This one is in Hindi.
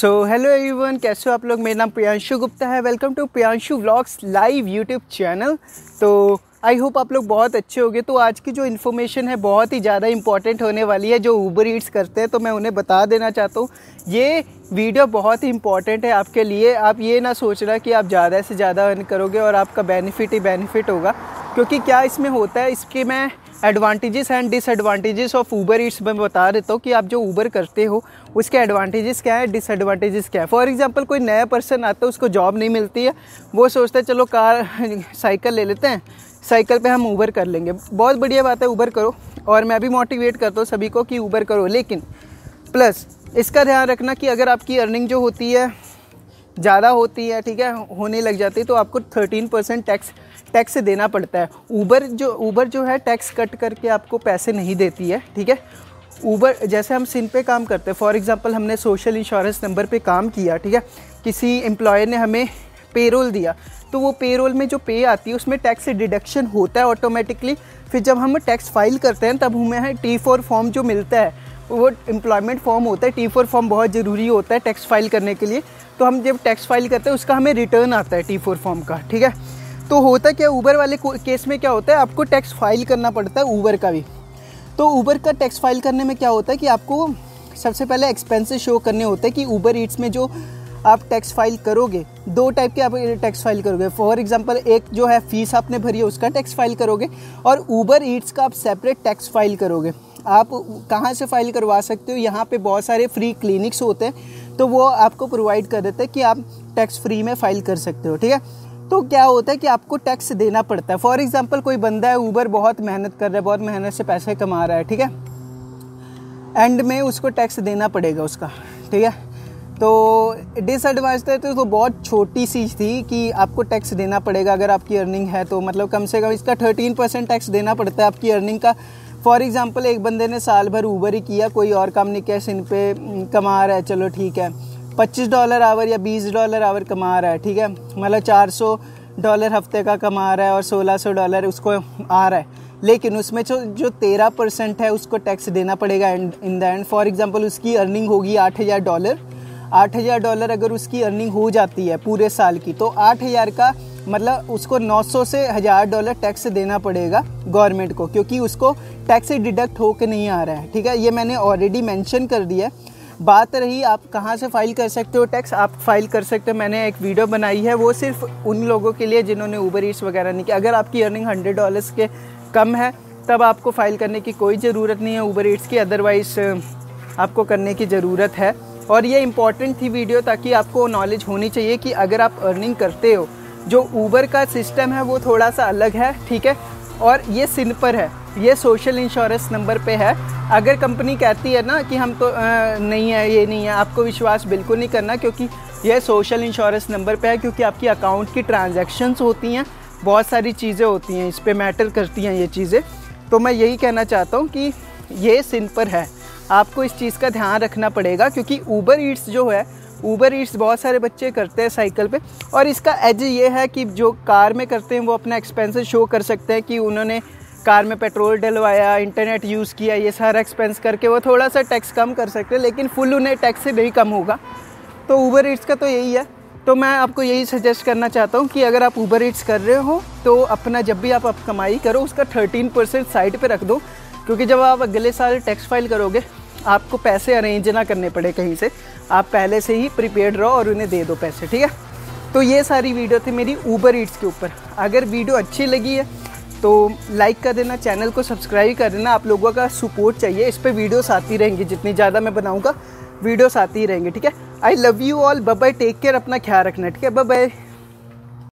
सो हेलो एवरीवन, कैसे हो आप लोग। मेरा नाम प्रियांशु गुप्ता है। Welcome to Priyanshu vlogs live YouTube channel. तो आई होप आप लोग बहुत अच्छे होंगे। तो आज की जो इन्फॉर्मेशन है बहुत ही ज़्यादा इंपॉर्टेंट होने वाली है। जो Uber Eats करते हैं तो मैं उन्हें बता देना चाहता हूँ ये वीडियो बहुत ही इंपॉर्टेंट है आपके लिए। आप ये ना सोचना कि आप ज़्यादा से ज़्यादा अर्न करोगे और आपका बेनिफिट ही बेनिफिट होगा, क्योंकि क्या इसमें होता है, इसकी मैं advantages and disadvantages of Uber Eats में बता देता हूँ कि आप जो Uber करते हो उसके एडवांटेजेस क्या है, डिसएडवांटेजेस क्या है। फॉर एग्जांपल कोई नया पर्सन आता है, उसको जॉब नहीं मिलती है, वो सोचता है चलो कार साइकिल ले लेते हैं, साइकिल पे हम Uber कर लेंगे। बहुत बढ़िया बात है, Uber करो और मैं भी मोटिवेट करता हूँ सभी को कि Uber करो। लेकिन प्लस इसका ध्यान रखना कि अगर आपकी अर्निंग जो होती है ज़्यादा होती है, ठीक है, होने लग जाती है तो आपको 13% टैक्स देना पड़ता है। Uber जो है टैक्स कट करके आपको पैसे नहीं देती है, ठीक है। Uber जैसे हम सिम पे काम करते हैं, फॉर एग्जांपल हमने सोशल इंश्योरेंस नंबर पे काम किया, ठीक है, किसी एम्प्लॉयर ने हमें पेरोल दिया तो वो पेरोल में जो पे आती है उसमें टैक्स डिडक्शन होता है ऑटोमेटिकली। फिर जब हम टैक्स फाइल करते हैं तब हमें T4 फॉर्म जो मिलता है वो एम्प्लॉयमेंट फॉर्म होता है। T4 फॉर्म बहुत ज़रूरी होता है टैक्स फाइल करने के लिए। तो हम जब टैक्स फाइल करते हैं उसका हमें रिटर्न आता है T4 फॉर्म का, ठीक है। तो होता क्या, Uber वाले केस में क्या होता है, आपको टैक्स फाइल करना पड़ता है Uber का भी। तो Uber का टैक्स फाइल करने में क्या होता है कि आपको सबसे पहले एक्सपेंसेस शो करने होते हैं कि Uber Eats में जो आप टैक्स फाइल करोगे, दो टाइप के आप टैक्स फाइल करोगे। फॉर एग्जांपल एक जो है फ़ीस आपने भरी है उसका टैक्स फाइल करोगे और Uber Eats का आप सेपरेट टैक्स फाइल करोगे। आप कहाँ से फाइल करवा सकते हो, यहाँ पे बहुत सारे फ्री क्लिनिक्स होते हैं तो वो आपको प्रोवाइड कर देते हैं कि आप टैक्स फ्री में फ़ाइल कर सकते हो, ठीक है। तो क्या होता है कि आपको टैक्स देना पड़ता है। फॉर एग्जांपल कोई बंदा है Uber बहुत मेहनत कर रहा है, बहुत मेहनत से पैसे कमा रहा है, ठीक है, एंड में उसको टैक्स देना पड़ेगा उसका, ठीक है। तो डिसएडवांटेज तो बहुत छोटी सी थी कि आपको टैक्स देना पड़ेगा अगर आपकी अर्निंग है तो, मतलब कम से कम इसका 13% टैक्स देना पड़ता है आपकी अर्निंग का। फॉर एग्जांपल एक बंदे ने साल भर Uber ही किया, कोई और काम नहीं किया, सिम पे कमा रहा है, चलो ठीक है, $25 आवर या $20 आवर कमा रहा है, ठीक है, मतलब $400 हफ्ते का कमा रहा है और $1600 उसको आ रहा है। लेकिन उसमें जो 13% है उसको टैक्स देना पड़ेगा in the end. For example उसकी अर्निंग होगी $8000। $8000 अगर उसकी अर्निंग हो जाती है पूरे साल की तो 8000 का मतलब उसको $900 से $1000 टैक्स देना पड़ेगा गवर्नमेंट को, क्योंकि उसको टैक्स डिडक्ट होकर नहीं आ रहा है, ठीक है। ये मैंने ऑलरेडी मेंशन कर दिया है। बात रही आप कहाँ से फ़ाइल कर सकते हो टैक्स, आप फाइल कर सकते हो, मैंने एक वीडियो बनाई है, वो सिर्फ उन लोगों के लिए जिन्होंने Uber Eats वगैरह नहीं किया। अगर आपकी अर्निंग $100 के कम है तब आपको फ़ाइल करने की कोई ज़रूरत नहीं है Uber Eats की, अदरवाइज़ आपको करने की ज़रूरत है। और ये इंपॉर्टेंट थी वीडियो ताकि आपको नॉलेज होनी चाहिए कि अगर आप अर्निंग करते हो, जो Uber का सिस्टम है वो थोड़ा सा अलग है, ठीक है, और ये सिम पर है, ये सोशल इंश्योरेंस नंबर पे है। अगर कंपनी कहती है ना कि हम तो नहीं है, ये नहीं है, आपको विश्वास बिल्कुल नहीं करना, क्योंकि ये सोशल इंश्योरेंस नंबर पे है, क्योंकि आपकी अकाउंट की ट्रांजैक्शंस होती हैं, बहुत सारी चीज़ें होती हैं, इस पे मैटर करती हैं ये चीज़ें। तो मैं यही कहना चाहता हूँ कि ये सिम पर है, आपको इस चीज़ का ध्यान रखना पड़ेगा, क्योंकि Uber Eats जो है, Uber Eats बहुत सारे बच्चे करते हैं साइकिल पे। और इसका एज ये है कि जो कार में करते हैं वो अपना एक्सपेंसेस शो कर सकते हैं कि उन्होंने कार में पेट्रोल डलवाया, इंटरनेट यूज़ किया, ये सारा एक्सपेंस करके वो थोड़ा सा टैक्स कम कर सकते हैं, लेकिन फुल उन्हें टैक्स से नहीं कम होगा। तो Uber Eats का तो यही है। तो मैं आपको यही सजेस्ट करना चाहता हूँ कि अगर आप Uber Eats कर रहे हो तो अपना जब भी आप कमाई करो उसका 13% साइड पर रख दो, क्योंकि जब आप अगले साल टैक्स फाइल करोगे आपको पैसे अरेंज ना करने पड़े कहीं से, आप पहले से ही प्रिपेयर्ड रहो और उन्हें दे दो पैसे, ठीक है। तो ये सारी वीडियो थी मेरी Uber Eats के ऊपर। अगर वीडियो अच्छी लगी है तो लाइक कर देना, चैनल को सब्सक्राइब कर देना, आप लोगों का सपोर्ट चाहिए, इस पे वीडियोस आती रहेंगी, जितनी ज़्यादा मैं बनाऊँगा वीडियोस आती रहेंगी, ठीक है। I love you all, bye bye, take care, अपना ख्याल रखना, ठीक है, बाय बाय।